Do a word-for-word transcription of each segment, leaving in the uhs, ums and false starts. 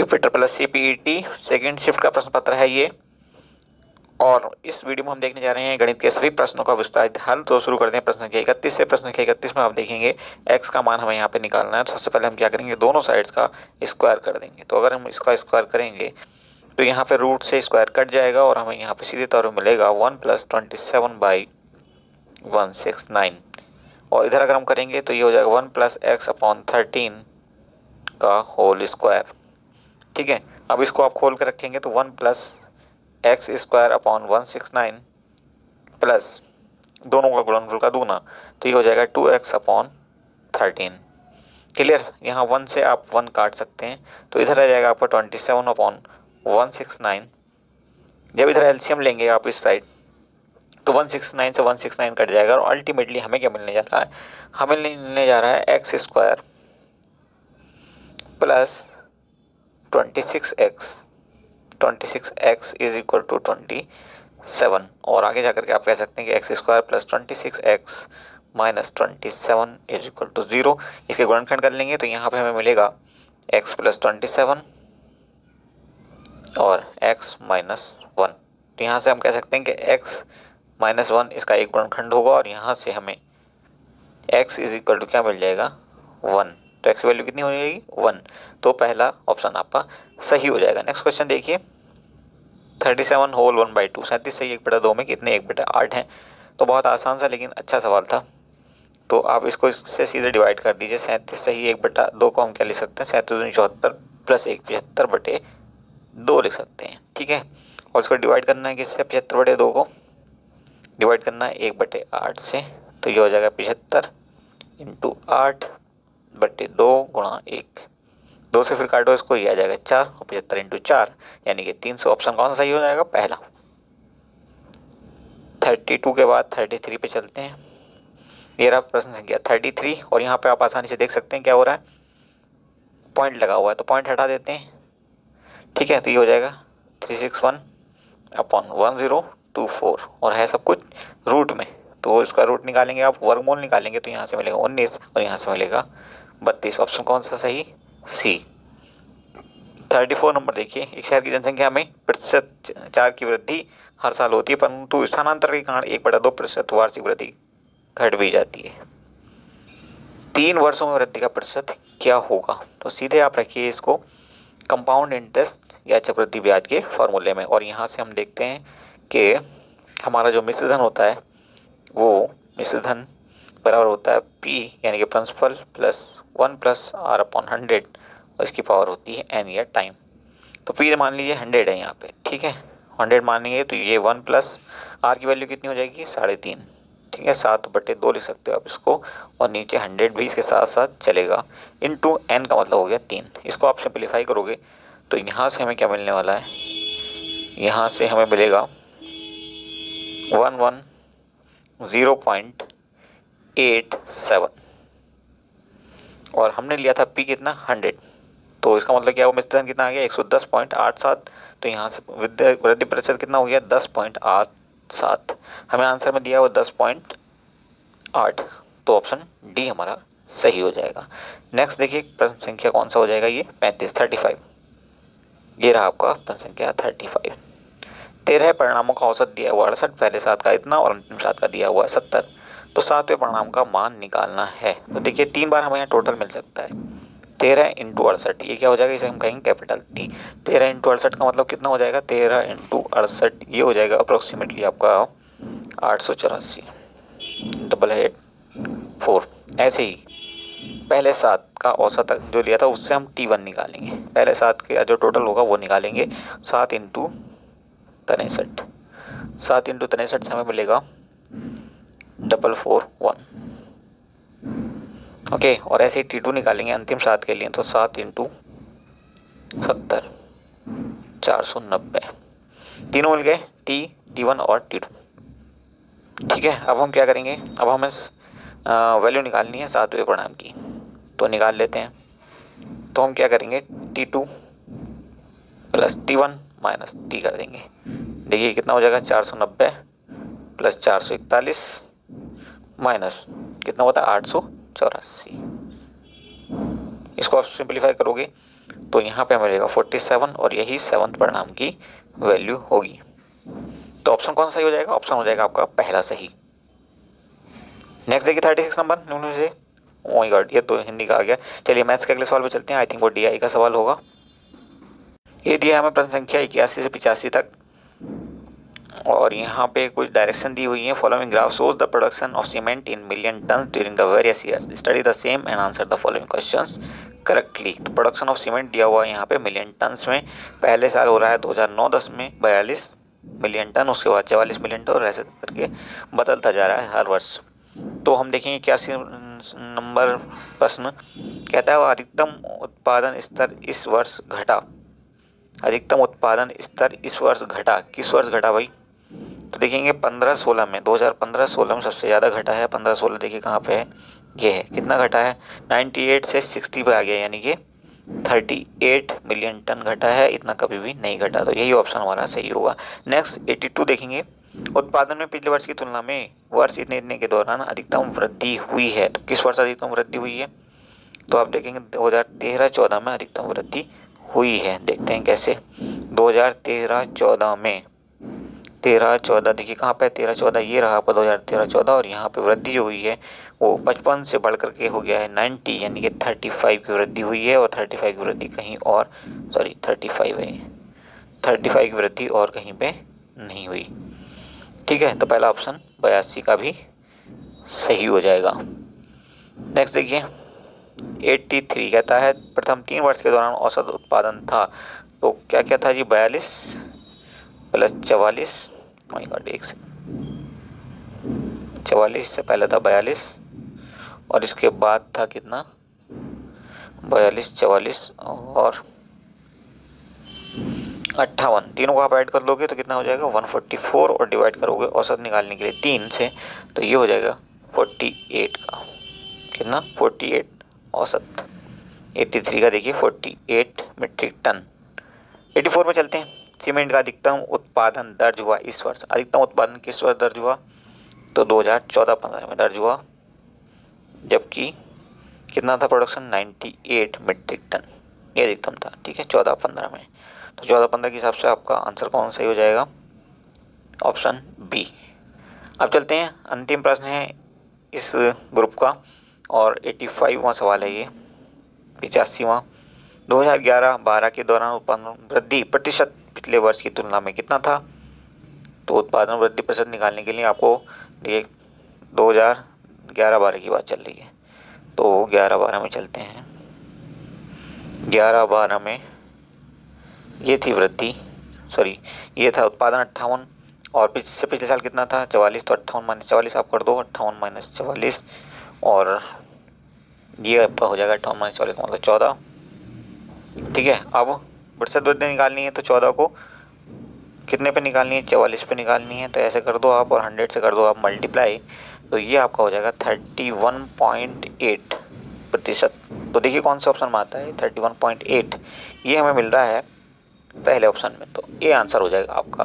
यूपीटर plus C P E T second shift का प्रश्न पत्र है ये। और इस वीडियो में हम देखने जा रहे हैं गणित के सभी प्रश्नों का विस्तारित हल। तो शुरू करते हैं प्रश्न के इकतीस से। प्रश्न के इकतीस में आप देखेंगे एक्स का मान हमें यहाँ पे निकालना है। तो सबसे पहले हम क्या करेंगे, दोनों साइड्स का स्क्वायर कर देंगे। तो अगर हम इसका स्क्वायर करेंगे तो यहाँ पे रूट से स्क्वायर कट जाएगा और हमें यहाँ पे सीधे तौर पर मिलेगा one plus twenty seven by one six nine. और इधर अगर हम करेंगे तो ये हो जाएगा one plus x upon thirteen का होल स्क्वायर। ठीक है, अब इसको आप खोल कर रखेंगे तो one plus x square upon one six nine plus दोनों का गुणनफल का दूना, तो ये हो जाएगा two x upon thirteen. Clear, यहाँ वन से आप वन काट सकते हैं तो इधर रह जाएगा आपका twenty seven upon one six nine. जब इधर एलसीएम लेंगे आप इस साइड तो वन सिक्स नाइन से वन सिक्स नाइन कट जाएगा और अल्टीमेटली हमें क्या मिलने जा रहा है, हमें मिलने जा रहा है x square plus twenty six x twenty six x is equal to twenty seven. और आगे जाकर के आप कह सकते हैं कि x square plus twenty six x minus twenty seven is equal to zero. इसके गुणनखंड कर लेंगे तो यहाँ पे हमें मिलेगा एक्स प्लस ट्वेंटी सेवन और एक्स माइनस वन। तो यहाँ से हम कह सकते हैं कि एक्स माइनस वन इसका एक गुणनखंड होगा और यहाँ से हमें एक्स इज इक्वल टू क्या मिल जाएगा, वन। तो एक्स वैल्यू कितनी हो जाएगी, वन। तो पहला ऑप्शन आपका सही हो जाएगा। नेक्स्ट क्वेश्चन देखिए, thirty seven whole one by two, सैंतीस से एक बटा दो में कितने एक बटा आठ हैं। तो बहुत आसान सा लेकिन अच्छा सवाल था, तो आप इसको इससे सीधे डिवाइड कर दीजिए। सैंतीस से ही एक बटा दो को हम क्या लिख सकते हैं, सैंतीस दूनी चौहत्तर प्लस एक पचहत्तर बटे दो लिख सकते हैं। ठीक है, और इसको डिवाइड करना है किससे, पचहत्तर बटे दो को डिवाइड करना है एक बटे आठ से। तो ये हो जाएगा पचहत्तर इंटू आठ बटे दो गुणा एक, दो से फिर काटो इसको, ये आ जाएगा चार और पचहत्तर इंटू चार यानी कि तीन सौ। ऑप्शन कौन सा सही हो जाएगा, पहला। थर्टी टू के बाद थर्टी थ्री पे चलते हैं। ये रहा प्रश्न संख्या थर्टी थ्री और यहाँ पे आप आसानी से देख सकते हैं क्या हो रहा है, पॉइंट लगा हुआ है तो पॉइंट हटा देते हैं। ठीक है, तो ये हो जाएगा three six one upon one zero two four और है सब कुछ रूट में। तो इसका रूट निकालेंगे आप, वर्गमूल निकालेंगे तो यहाँ से मिलेगा उन्नीस और यहाँ से मिलेगा बत्तीस। ऑप्शन कौन सा सही, सी। थर्टी फोर नंबर देखिए, एक शहर की जनसंख्या में प्रतिशत चार की वृद्धि हर साल होती है परंतु स्थानांतर के कारण एक बटा दो प्रतिशत वार्षिक वृद्धि घट भी जाती है। तीन वर्षों में वृद्धि का प्रतिशत क्या होगा। तो सीधे आप रखिए इसको कंपाउंड इंटरेस्ट या चक्रवृद्धि ब्याज के फॉर्मूले में। और यहाँ से हम देखते हैं कि हमारा जो मिश्र धन होता है वो मिश्र धन बराबर होता है पी यानी कि principal plus one plus R upon hundred और इसकी पावर होती है एन या टाइम। तो पी मान लीजिए हंड्रेड है यहाँ पे। ठीक है, हंड्रेड मानिए तो ये वन प्लस आर की वैल्यू कितनी हो जाएगी, साढ़े तीन। ठीक है, सात बटे दो लिख सकते हो आप इसको और नीचे हंड्रेड भी इसके साथ साथ चलेगा। इन टू एन का मतलब हो गया तीन। इसको आप सिंप्लीफाई करोगे तो यहाँ से हमें क्या मिलने वाला है, यहाँ से हमें मिलेगा one one zero point eight seven और हमने लिया था पी कितना, हंड्रेड। तो इसका मतलब क्या हुआ, मिश्र धन कितना आ गया एक सौ दस पॉइंट आठ सात। तो यहाँ से वृद्धि प्रतिशत कितना हो गया दस पॉइंट आठ सात। हमें आंसर में दिया हुआ दस पॉइंट आठ, तो ऑप्शन डी हमारा सही हो जाएगा। नेक्स्ट देखिए प्रश्न संख्या कौन सा हो जाएगा, ये पैंतीस थर्टी फाइव ये रहा आपका प्रश्न संख्या थर्टी फाइव। तेरह परिणामों का औसत दिया हुआ अड़सठ, पहले सात का इतना और अंतिम सात का दिया हुआ सत्तर। तो सातवें परिणाम का मान निकालना है। तो देखिए तीन बार हमें यहाँ टोटल मिल सकता है, तेरह इंटू अड़सठ, ये क्या हो जाएगा, इसे हम कहेंगे कैपिटल टी। तेरह इंटू अड़सठ का मतलब कितना हो जाएगा, तेरह इंटू अड़सठ ये हो जाएगा अप्रोक्सीमेटली आपका आठ सौ चौरासी डबल एट फोर। ऐसे ही पहले सात का औसत जो लिया था उससे हम टी वन निकालेंगे, पहले सात का जो टोटल होगा वो निकालेंगे। सात इंटू तिरसठ, सात इंटू तिरसठ से हमें मिलेगा डबल फोर वन। ओके, और ऐसे ही टी टू निकालेंगे अंतिम सात के लिए, तो सात इंटू सत्तर चार सौ नब्बे, तीनों मिल गए टी टी वन और टी टू। ठीक है, अब हम क्या करेंगे, अब हमें वैल्यू निकालनी है सातवें परिणाम की, तो निकाल लेते हैं। तो हम क्या करेंगे, T two plus T one minus T कर देंगे। देखिए कितना हो जाएगा, चार सौ नब्बे प्लस चार सौ इकतालीस माइनस कितना होता है आठ सौ चौरासी। इसको आप सिंप्लीफाई करोगे तो यहाँ पे मिलेगा सैंतालीस और यही सेवंथ परिणाम की वैल्यू होगी। तो ऑप्शन कौन सा सही हो जाएगा? ऑप्शन हो जाएगा आपका पहला सही। नेक्स्ट देखिए छत्तीस नंबर न्यून से। ओ माय गॉड, ये तो हिंदी का आ गया। चलिए मैथ्स के अगले सवाल पे चलते हैं। आई थिंक वो डी आई का सवाल होगा। ये दिया हमें प्रश्न संख्या इक्यासी से पिचासी तक और यहाँ पे कुछ डायरेक्शन दी हुई है। Following graph shows the production of cement in million ton during the various years, study the same and answer the following questions correctly. तो प्रोडक्शन ऑफ सीमेंट दिया हुआ है यहाँ पे मिलियन टन्स में। पहले साल हो रहा है दो हज़ार नौ दस में बयालीस मिलियन टन, उसके बाद चवालीस मिलियन टन और ऐसे करके बदलता जा रहा है हर वर्ष। तो हम देखेंगे इक्यासी नंबर प्रश्न कहता है अधिकतम उत्पादन स्तर इस वर्ष घटा। अधिकतम उत्पादन स्तर इस वर्ष घटा, किस वर्ष घटा भाई? तो देखेंगे पंद्रह सोलह में, दो हज़ार पंद्रह सोलह में सबसे ज़्यादा घटा है। पंद्रह सोलह देखिए कहाँ पे है, ये है, कितना घटा है? अट्ठानवे से साठ पे आ गया, यानी कि अड़तीस मिलियन टन घटा है। इतना कभी भी नहीं घटा, तो यही ऑप्शन हमारा सही होगा। नेक्स्ट बयासी देखेंगे, उत्पादन में पिछले वर्ष की तुलना में वर्ष इतने इतने के दौरान अधिकतम वृद्धि हुई है। तो किस वर्ष अधिकतम वृद्धि हुई है? तो आप देखेंगे दो हज़ार तेरह चौदह में अधिकतम वृद्धि हुई है। देखते हैं कैसे, दो हज़ार तेरह चौदह में, तेरह चौदह देखिए कहाँ पे है, तेरह चौदह ये रहा आपका दो हज़ार तेरह चौदह, और यहाँ पे वृद्धि जो हुई है वो पचपन से बढ़ करके हो गया है नब्बे, यानी कि पैंतीस की वृद्धि हुई है। और पैंतीस की वृद्धि कहीं और, सॉरी पैंतीस है, पैंतीस की वृद्धि और कहीं पे नहीं हुई। ठीक है, तो पहला ऑप्शन बयासी का भी सही हो जाएगा। नेक्स्ट देखिए तिरासी कहता है प्रथम तीन वर्ष के दौरान औसत उत्पादन था। तो क्या क्या था जी? बयालीस प्लस चवालीस, माय गॉड एक से चवालीस से पहले था बयालीस और इसके बाद था कितना, बयालीस चवालीस और अट्ठावन, तीनों को आप ऐड कर लोगे तो कितना हो जाएगा एक सौ चौवालीस और डिवाइड करोगे औसत निकालने के लिए तीन से, तो ये हो जाएगा अड़तालीस का, कितना अड़तालीस औसत। तिरासी का देखिए अड़तालीस मीट्रिक टन। चौरासी में चलते हैं, सीमेंट का अधिकतम उत्पादन दर्ज हुआ इस वर्ष। अधिकतम उत्पादन किस वर्ष दर्ज हुआ? तो दो हज़ार चौदह पंद्रह में दर्ज हुआ, जबकि कितना था प्रोडक्शन अट्ठानवे मीट्रिक टन, ये अधिकतम था। ठीक है, चौदह पंद्रह में, तो चौदह पंद्रह के हिसाब से आपका आंसर कौन सही हो जाएगा? Option B. अब चलते हैं, अंतिम प्रश्न है इस ग्रुप का और पचासीवां सवाल है ये, पिचासीवां। दो हज़ार ग्यारह बारह के दौरान उत्पादन वृद्धि प्रतिशत पिछले वर्ष की तुलना में कितना था? तो उत्पादन वृद्धि प्रतिशत निकालने के लिए आपको ये दो हज़ार ग्यारह बारह की बात चल रही है, तो ग्यारह बारह में चलते हैं। ग्यारह बारह में ये थी वृद्धि, सॉरी ये था उत्पादन अट्ठावन और पिछले पिछले साल कितना था चवालीस, तो अट्ठावन माइनस चवालीस आप कर दो, अट्ठावन माइनस चवालीस और ये आपका हो जाएगा अट्ठावन माइनस चवालीस मतलब चौदह। ठीक है, अब प्रतिशत वृद्धि निकालनी है तो चौदह को कितने पे निकालनी है? चवालीस पे निकालनी है, तो ऐसे कर दो आप और सौ से कर दो आप मल्टीप्लाई, तो ये आपका हो जाएगा इकतीस पॉइंट आठ प्रतिशत। तो देखिए कौन से ऑप्शन में आता है इकतीस पॉइंट आठ, ये हमें मिल रहा है पहले ऑप्शन में, तो ये आंसर हो जाएगा आपका।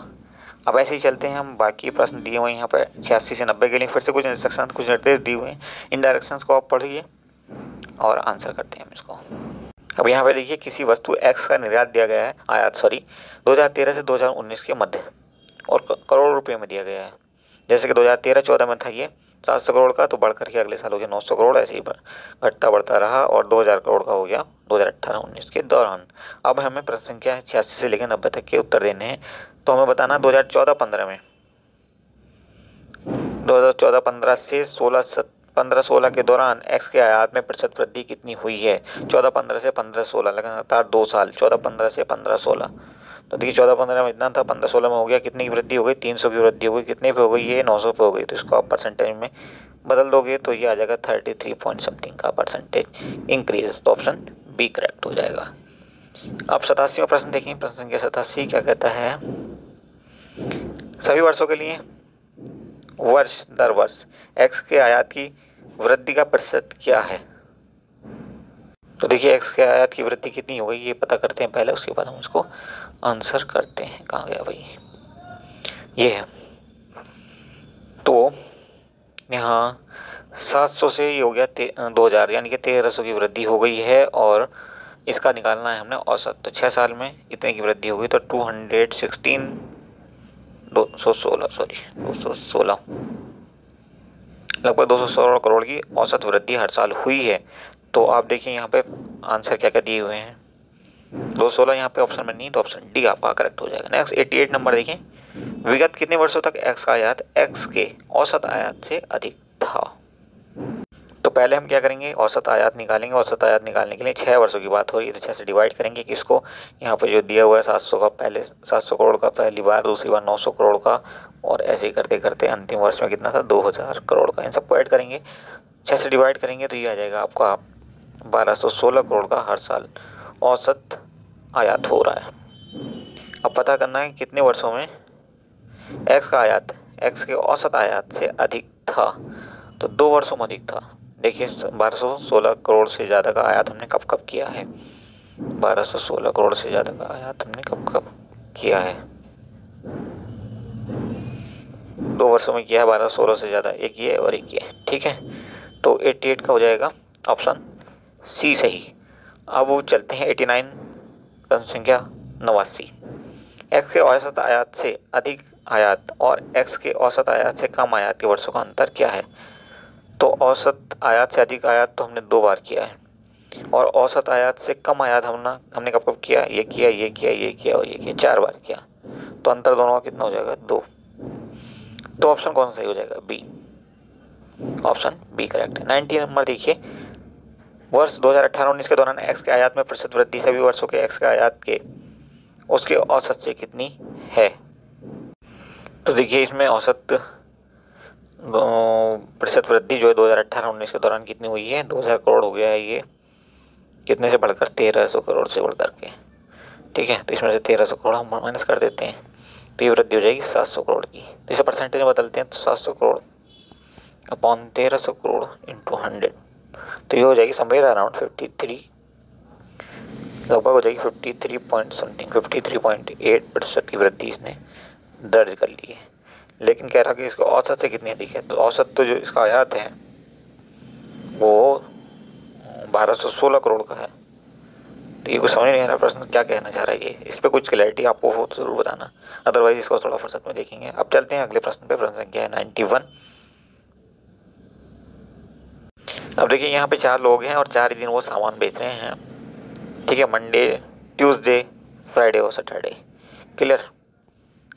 अब ऐसे ही चलते हैं, हम बाकी प्रश्न दिए हुए हैं यहाँ पर छियासी से नब्बे के लिए। फिर से कुछ इंस्ट्रक्शन, कुछ निर्देश दिए हुए हैं, इन डायरेक्शंस को आप पढ़िए और आंसर करते हैं हम इसको। अब यहाँ पे देखिए, किसी वस्तु एक्स का निर्यात दिया गया है, आयात सॉरी, दो हज़ार तेरह से दो हज़ार उन्नीस के मध्य और करोड़ रुपए में दिया गया है। जैसे कि दो हज़ार तेरह चौदह में था ये सात सौ करोड़ का, तो बढ़ करके अगले साल हो गया नौ सौ करोड़, ऐसे ही घटता बढ़ता रहा और दो हज़ार करोड़ का हो गया दो हज़ार अठारह उन्नीस के दौरान। अब हमें प्रश्न संख्या छियासी से लेकर नब्बे तक के उत्तर देने हैं, तो हमें बताना दो हज़ार चौदह पंद्रह में, दो हज़ार चौदह पंद्रह से सोलह सत्रह पंद्रह सोलह के दौरान एक्स के आयात में प्रतिशत वृद्धि कितनी हुई है? चौदह पंद्रह से पंद्रह सोलह लगातार दो साल, चौदह पंद्रह से पंद्रह सोलह। तो देखिए चौदह पंद्रह में इतना था, पंद्रह सोलह में हो गया कितनी की वृद्धि हो गई? तीन सौ की वृद्धि हो गई। कितने पे हो गई ये? नौ सौ पे हो गई। तो इसको आप परसेंटेज में बदल दोगे तो ये आ जाएगा थर्टी थ्री पॉइंट समथिंग का परसेंटेज इंक्रीज। तो ऑप्शन बी करेक्ट हो जाएगा। आप सतासीवां प्रश्न देखेंगे, प्रश्न संख्या सतासी क्या कहता है? सभी वर्षों के लिए वर्ष दर वर्ष एक्स के आयात की वृद्धि का प्रतिशत क्या है? तो देखिए एक्स के आयात की वृद्धि कितनी हो गई ये पता करते हैं पहले, उसके बाद हम उसको आंसर करते हैं। कहाँ गया भाई ये है, तो यहाँ सात सौ से ये हो गया दो हज़ार, यानी कि तेरह सौ की वृद्धि हो गई है और इसका निकालना है हमने औसत। तो छः साल में इतने की वृद्धि होगी, तो टू हंड्रेड सिक्सटीन दो सौ सोलह सॉरी दो सौ सोलह लगभग दो सौ सोलह करोड़ की औसत वृद्धि हर साल हुई है। तो आप देखिए यहाँ पे आंसर क्या क्या दिए हुए हैं। दो सौ सोलह यहाँ पे ऑप्शन में नहीं, तो ऑप्शन डी आपका करेक्ट हो जाएगा। नेक्स्ट अठासी नंबर देखें, विगत कितने वर्षों तक एक्स का आयात एक्स के औसत आयात से अधिक था। तो पहले हम क्या करेंगे, औसत आयात निकालेंगे। औसत आयात निकालने के लिए छः वर्षों की बात हो रही है, तो छः से डिवाइड करेंगे। किसको, यहाँ पे जो दिया हुआ है सात सौ का, पहले सात सौ करोड़ का पहली बार, दूसरी बार नौ सौ करोड़ का, और ऐसे ही करते करते अंतिम वर्ष में कितना था, दो हज़ार करोड़ का। इन सबको ऐड करेंगे, छः से डिवाइड करेंगे, तो ये आ जाएगा आपका बारह सौ सोलह करोड़ का हर साल औसत आयात हो रहा है। अब पता करना है कितने वर्षों में एक्स का आयात एक्स के औसत आयात से अधिक था। तो दो वर्षों में अधिक था। देखिए बारह सौ सोलह करोड़ से ज़्यादा का आयात हमने कब कब किया है, बारह सौ सोलह करोड़ से ज़्यादा का आयात हमने कब कब किया है, दो वर्षों में किया है बारह सौ सोलह से ज़्यादा, एक ये और एक ये, ठीक है। तो अठासी का हो जाएगा ऑप्शन सी सही। अब वो चलते हैं नवासी जनसंख्या नवासी। एक्स के औसत आयात से अधिक आयात और एक्स के औसत आयात से कम आयात के वर्षों का अंतर क्या है। तो औसत आयात से अधिक आयात तो हमने दो बार किया है, और औसत आयात से कम आयात हमने हमने कब कब किया, ये किया ये किया ये किया और ये किया, चार बार किया। तो अंतर दोनों का कितना हो जाएगा, दो। तो ऑप्शन कौन सा सही हो जाएगा, बी, ऑप्शन बी करेक्ट है। नाइन्टी नंबर देखिए, वर्ष दो हज़ार अठारह उन्नीस के दौरान एक्स के आयात में प्रतिशत वृद्धि सभी वर्षों के एक्स के आयात के उसके औसत से कितनी है। तो देखिए इसमें औसत प्रतिशत वृद्धि जो है दो हज़ार अठारह उन्नीस के दौरान कितनी हुई है, दो हज़ार करोड़ हो गया है ये, कितने से बढ़कर तेरह सौ करोड़ से बढ़कर के, ठीक है। तो इसमें से तेरह सौ करोड़ हम माइनस कर देते हैं, तो ये वृद्धि हो जाएगी सात सौ करोड़ की। तो इसे परसेंटेज में बदलते हैं, तो सात सौ करोड़ अपॉन तेरह सौ करोड़ इंटू हंड्रेड, तो ये हो जाएगी समवेयर अराउंड फिफ्टी थ्री, लगभग हो जाएगी fifty three point something, fifty three point eight प्रतिशत की वृद्धि इसने दर्ज कर ली है। लेकिन कह रहा कि इसको औसत से कितनी अधिक है, तो औसत तो जो इसका आयात है वो बारह सौ सोलह करोड़ का है। तो ये कुछ समझ नहीं आ रहा प्रश्न क्या कहना चाह रहा है ये, इस पर कुछ क्लैरिटी आपको हो तो ज़रूर बताना, अदरवाइज इसको थोड़ा फुर्सत में देखेंगे। अब चलते हैं अगले प्रश्न पर, प्रश्न संख्या है नाइन्टी वन। अब देखिए यहाँ पे चार लोग हैं और चार ही दिन वो सामान बेच रहे हैं, ठीक है, मंडे ट्यूसडे फ्राइडे और सैटरडे, क्लियर।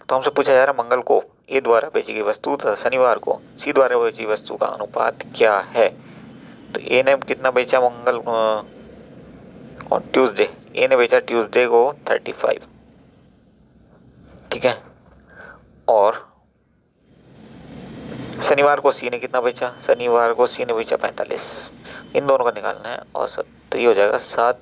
तो हमसे पूछा जा रहा है मंगल को ए द्वारा बेची गई वस्तु तथा शनिवार को सी द्वारा बेची वस्तु का अनुपात क्या है। तो ए ने कितना बेचा मंगल और ट्यूसडे, ए ने बेचा ट्यूसडे को पैंतीस, ठीक है, और शनिवार को सी ने कितना बेचा, शनिवार को सी ने बेचा पैंतालीस। इन दोनों का निकालना है औसत, तो ये हो जाएगा सात,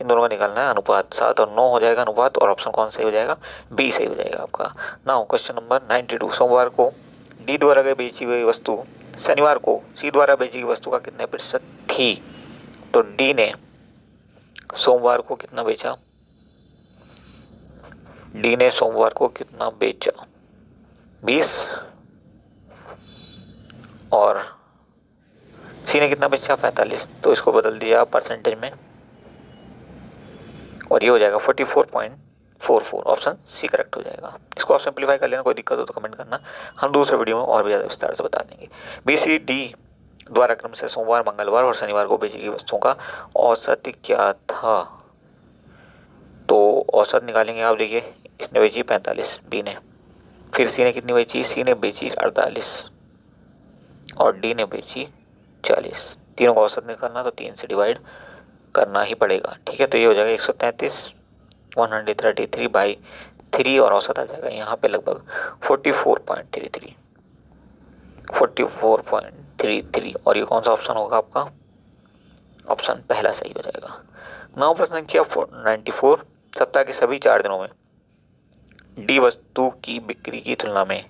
इन दोनों का निकालना है अनुपात, सात और नौ हो जाएगा अनुपात, और ऑप्शन कौन सही हो जाएगा, बी सही हो जाएगा आपका। Now question number ninety two, सोमवार को डी द्वारा गई बेची हुई वस्तु शनिवार को सी द्वारा बेची गई वस्तु का कितने प्रतिशत थी। तो डी ने सोमवार को कितना बेचा, डी ने सोमवार को कितना बेचा, बीस, और सी ने कितना बेचा, पैंतालीस। तो इसको बदल दिया परसेंटेज में, और ये हो जाएगा forty four point four four, option C correct हो जाएगा। इसको आप सिंप्लीफाई कर लेना, कोई दिक्कत हो तो कमेंट करना, हम दूसरे वीडियो में और भी ज़्यादा विस्तार से बता देंगे। बी सी डी द्वारा क्रम से सोमवार मंगलवार और शनिवार को बेची गई वस्तुओं का औसत क्या था। तो औसत निकालेंगे आप, देखिए इसने बेची पैंतालीस बी ने, फिर सी ने कितनी बेची, सी ने बेची अड़तालीस और डी ने बेची चालीस। तीनों का औसत निकालना, तो तीन से डिवाइड करना ही पड़ेगा, ठीक है। तो ये हो जाएगा एक सौ तैंतीस, one hundred thirty three by three, और औसत आ जाएगा यहाँ पे लगभग forty four point three three, forty four point three three, और ये कौन सा ऑप्शन होगा आपका, ऑप्शन पहला सही हो जाएगा। नौ प्रश्न किया नाइन्टी फोर, सप्ताह के सभी चार दिनों में डी वस्तु की बिक्री की तुलना में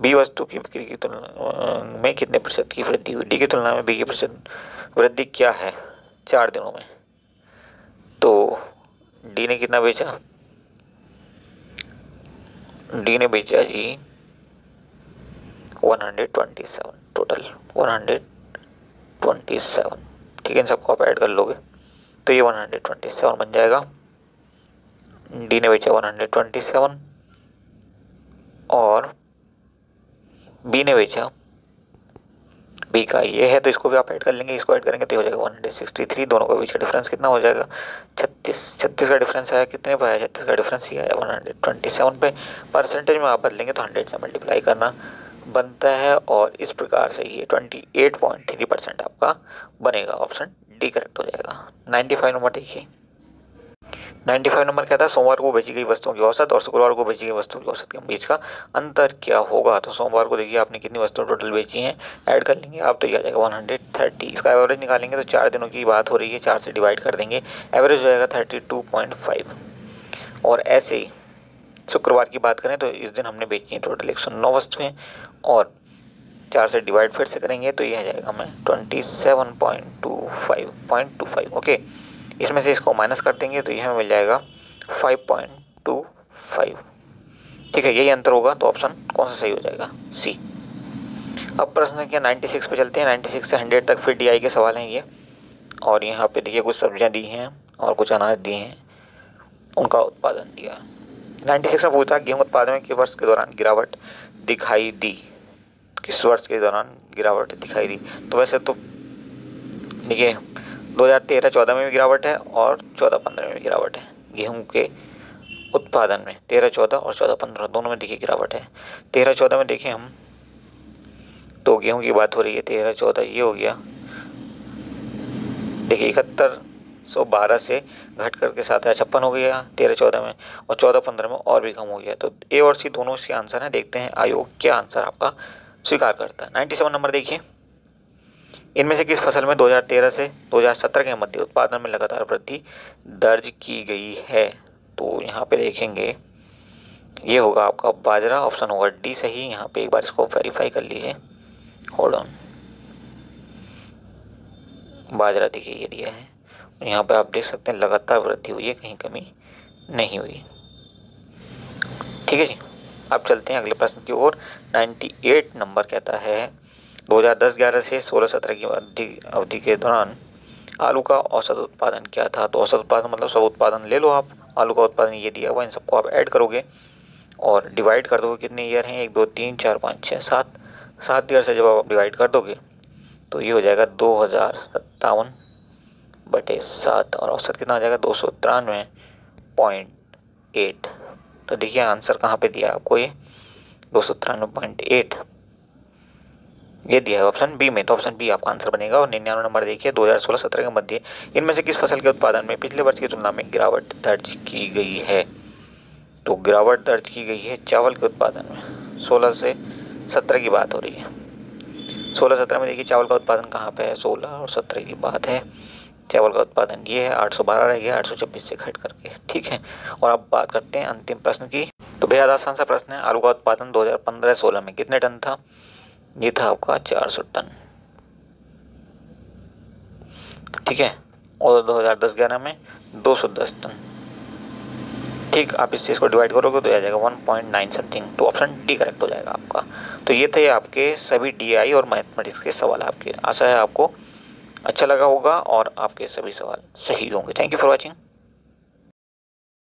बी वस्तु की बिक्री की तुलना में कितने प्रतिशत की वृद्धि हुई। डी की तुलना में बी की प्रतिशत वृद्धि क्या है चार दिनों में। तो डी ने कितना बेचा, डी ने बेचा जी one hundred twenty seven, total one hundred twenty seven, ठीक है। इन सबको आप ऐड कर लोगे तो ये वन हंड्रेड ट्वेंटी सेवन बन जाएगा। डी ने बेचा वन हंड्रेड ट्वेंटी सेवन और बी ने बेचा, बी का ये है तो इसको भी आप ऐड कर लेंगे, इसको ऐड करेंगे तो हो जाएगा वन हंड्रेड सिक्सटी थ्री। दोनों के बीच का डिफरेंस कितना हो जाएगा, छत्तीस। छत्तीस का डिफरेंस आया कितने पे आया, छत्तीस का डिफरेंस ही आया वन हंड्रेड ट्वेंटी सेवन पे। परसेंटेज में आप बदलेंगे तो हंड्रेड से मल्टीप्लाई करना बनता है और इस प्रकार से ये अट्ठाईस पॉइंट तीन परसेंट आपका बनेगा। ऑप्शन डी करेक्ट हो जाएगा। नाइन्टी फाइव नंबर देखिए, नाइन्टी फाइव नंबर कहता है सोमवार को बेची गई वस्तुओं की औसत और शुक्रवार को बेची गई वस्तुओं की औसत के बीच का अंतर क्या होगा। तो सोमवार को देखिए आपने कितनी वस्तुएं टोटल बेची हैं, ऐड कर लेंगे आप तो ये आ जाएगा वन हंड्रेड थर्टी। इसका एवरेज निकालेंगे तो चार दिनों की बात हो रही है, चार से डिवाइड कर देंगे, एवरेज हो जाएगा थर्टी टू पॉइंट फाइव। और ऐसे ही शुक्रवार की बात करें तो इस दिन हमने बेची हैं टोटल एक सौ नौ वस्तुएँ और चार से डिवाइड फिर से करेंगे तो ये आ जाएगा हमें twenty seven point two five point two five. Okay, इसमें से इसको माइनस कर देंगे तो ये हमें मिल जाएगा फाइव पॉइंट टू फाइव। ठीक है, यही अंतर होगा तो ऑप्शन कौन सा सही हो जाएगा, सी। अब प्रश्न क्या नाइन्टी सिक्स पे चलते हैं, नाइन्टी सिक्स से हंड्रेड तक फिर डीआई के सवाल हैं ये। और यहाँ पे देखिए कुछ सब्जियाँ दी हैं और कुछ अनाज दिए हैं, उनका उत्पादन दिया। नाइन्टी सिक्स में पूछा गेहूँ उत्पादन में किस वर्ष के दौरान गिरावट दिखाई दी, किस वर्ष के दौरान गिरावट दिखाई दी। तो वैसे तो देखिए दो हज़ार तेरह चौदह में भी गिरावट है और चौदह पंद्रह में भी गिरावट है गेहूं के उत्पादन में। तेरह चौदह और चौदह पंद्रह दोनों में देखिए गिरावट है। तेरह चौदह में देखें हम तो गेहूं की बात हो रही है, तेरह चौदह ये हो गया देखिए इकहत्तर सौ बारह से घट करके सात हज़ार छप्पन हो गया तेरह चौदह में, और चौदह पंद्रह में और भी कम हो गया। तो ए और सी दोनों इसके आंसर हैं। देखते हैं आयोग क्या आंसर आपका स्वीकार करता है। नाइन्टी सेवन नंबर देखिए, इनमें से किस फसल में दो हज़ार तेरह से दो हज़ार सत्रह के मध्य उत्पादन में लगातार वृद्धि दर्ज की गई है। तो यहाँ पे देखेंगे ये होगा आपका बाजरा, ऑप्शन होगा डी सही। यहाँ पे एक बार इसको वेरीफाई कर लीजिए, होल्ड ऑन। बाजरा देखिए ये दिया है, यहाँ पे आप देख सकते हैं लगातार वृद्धि हुई है, कहीं कमी नहीं हुई। ठीक है जी, अब चलते हैं अगले प्रश्न की ओर। अट्ठानवे नंबर कहता है दो हज़ार दस ग्यारह से सोलह सत्रह की अवधि अवधि के दौरान आलू का औसत उत्पादन क्या था। तो औसत उत्पादन मतलब सब उत्पादन ले लो आप, आलू का उत्पादन ये दिया हुआ, इन सबको आप ऐड करोगे और डिवाइड कर दोगे। कितने ईयर हैं, एक दो तीन चार पाँच छः सात, सात ईयर से जब आप डिवाइड कर दोगे तो ये हो जाएगा दो हज़ार सत्तावन बटे सात और औसत कितना आ जाएगा दो सौ तिरानवे पॉइंट एट। तो देखिए आंसर कहाँ पे दिया आपको, ये दो सौ तिरानवे पॉइंट एट ये दिया है ऑप्शन बी में। तो ऑप्शन बी आपका आंसर बनेगा। और निन्यानवे नंबर देखिए, दो हज़ार सोलह सत्रह के मध्य इनमें से किस फसल के उत्पादन में पिछले वर्ष की तुलना में गिरावट दर्ज की गई है। तो गिरावट दर्ज की गई है चावल के उत्पादन में, सोलह से सत्रह की बात हो रही है। सोलह सत्रह में देखिए चावल का उत्पादन कहाँ पे है, सोलह और सत्रह की बात है। चावल का उत्पादन ये है आठ सौ बारह रह गया आठ सौ छब्बीस से घट करके। ठीक है, और अब बात करते हैं अंतिम प्रश्न की। तो बेहद आसान सा प्रश्न है, आलू का उत्पादन दो हज़ार पंद्रह सोलह में कितने टन था। ये था आपका चार सौ टन। ठीक है, और दो हज़ार दस ग्यारह में दो सौ दस टन। ठीक, आप इस चीज़ को डिवाइड करोगे तो आ जाएगा वन पॉइंट नाइन समथिंग। तो ऑप्शन डी करेक्ट हो जाएगा आपका। तो ये थे आपके सभी डीआई और मैथमेटिक्स के सवाल आपके। आशा है आपको अच्छा लगा होगा और आपके सभी सवाल सही होंगे। Thank you for watching.